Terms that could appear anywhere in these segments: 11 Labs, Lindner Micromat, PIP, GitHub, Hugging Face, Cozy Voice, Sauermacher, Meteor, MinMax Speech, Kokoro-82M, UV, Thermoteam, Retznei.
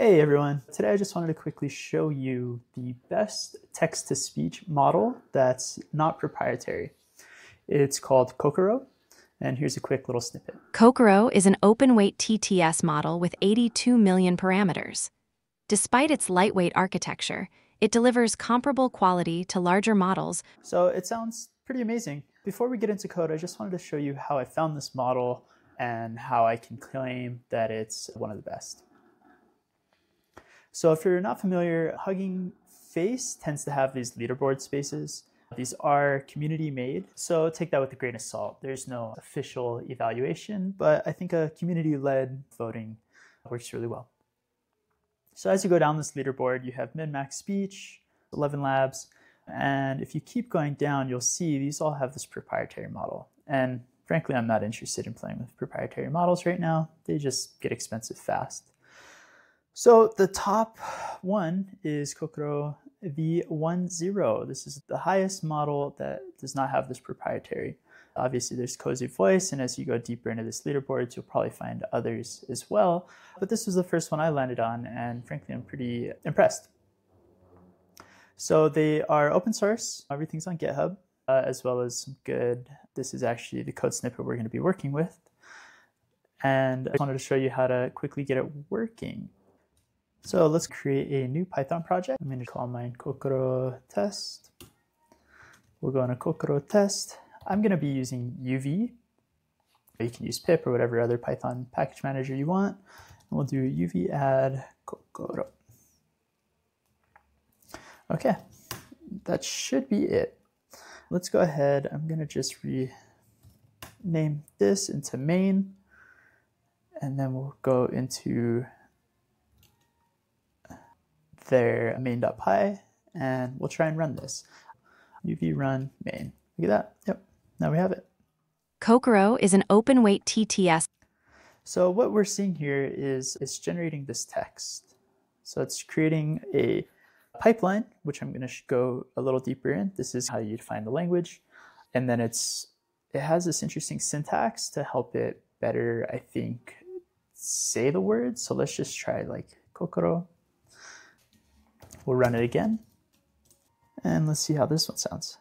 Hey everyone, today I just wanted to quickly show you the best text-to-speech model that's not proprietary. It's called Kokoro, and here's a quick little snippet. Kokoro is an open-weight TTS model with 82 million parameters. Despite its lightweight architecture, it delivers comparable quality to larger models. So it sounds pretty amazing. Before we get into code, I just wanted to show you how I found this model and how I can claim that it's one of the best. So if you're not familiar, Hugging Face tends to have these leaderboard spaces. These are community made, so take that with a grain of salt. There's no official evaluation, but I think a community-led voting works really well. So as you go down this leaderboard, you have MinMax Speech, 11 Labs, and if you keep going down, you'll see these all have this proprietary model. And frankly, I'm not interested in playing with proprietary models right now. They just get expensive fast. So the top one is Kokoro V10. This is the highest model that does not have this proprietary. Obviously there's Cozy Voice, and as you go deeper into this leaderboard, you'll probably find others as well. But this was the first one I landed on, and frankly, I'm pretty impressed. So they are open source. Everything's on GitHub, as well as some good. This is actually the code snippet we're going to be working with. And I wanted to show you how to quickly get it working. So let's create a new Python project. I'm going to call mine Kokoro test. We'll go on a Kokoro test. I'm going to be using UV. You can use PIP or whatever other Python package manager you want. And we'll do UV add Kokoro. Okay, that should be it. Let's go ahead. I'm going to just rename this into main. And then we'll go into their main.py, and we'll try and run this. UV run main. Look at that. Yep, now we have it. Kokoro is an open weight TTS. So what we're seeing here is it's generating this text. So it's creating a pipeline, which I'm going to go a little deeper in. This is how you define the language. And then it has this interesting syntax to help it better, I think, say the words. So let's just try like Kokoro. We'll run it again, and let's see how this one sounds.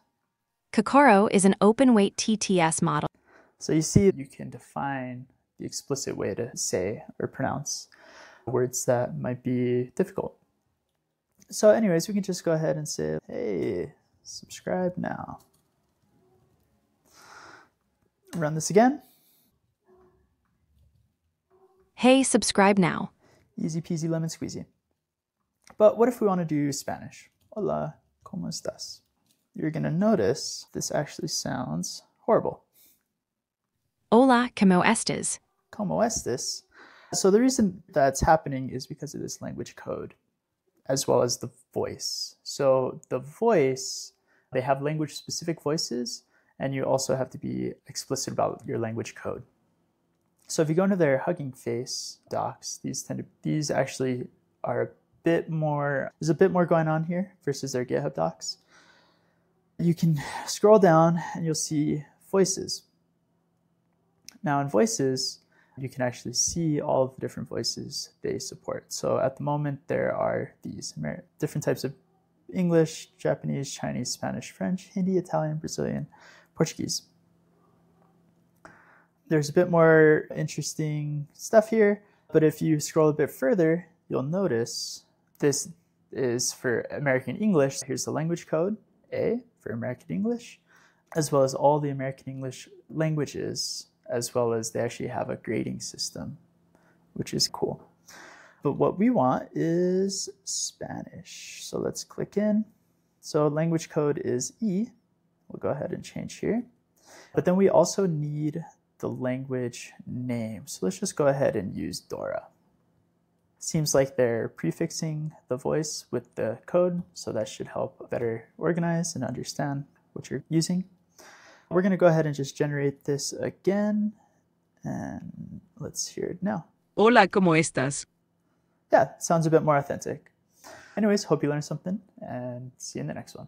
Kokoro is an open-weight TTS model. So you see, you can define the explicit way to say or pronounce words that might be difficult. So anyways, we can just go ahead and say, hey, subscribe now. Run this again. Hey, subscribe now. Easy peasy lemon squeezy. But what if we want to do Spanish? Hola, ¿cómo estás? You're going to notice this actually sounds horrible. Hola, ¿cómo estás? ¿Cómo estás? So the reason that's happening is because of this language code, as well as the voice. So the voice, they have language-specific voices, and you also have to be explicit about your language code. So if you go into their Hugging Face docs, these actually are there's a bit more going on here versus their GitHub docs. You can scroll down and you'll see voices. Now in voices, you can actually see all of the different voices they support. So at the moment, there are these different types of English, Japanese, Chinese, Spanish, French, Hindi, Italian, Brazilian, Portuguese. There's a bit more interesting stuff here, but if you scroll a bit further, you'll notice this is for American English. Here's the language code, A, for American English, as well as all the American English languages, as well as they actually have a grading system, which is cool. But what we want is Spanish. So let's click in. So language code is E. We'll go ahead and change here. But then we also need the language name. So let's just go ahead and use Dora. Seems like they're prefixing the voice with the code, so that should help better organize and understand what you're using. We're going to go ahead and just generate this again, and let's hear it now. Hola, ¿cómo estás? Yeah, sounds a bit more authentic. Anyways, hope you learned something, and see you in the next one.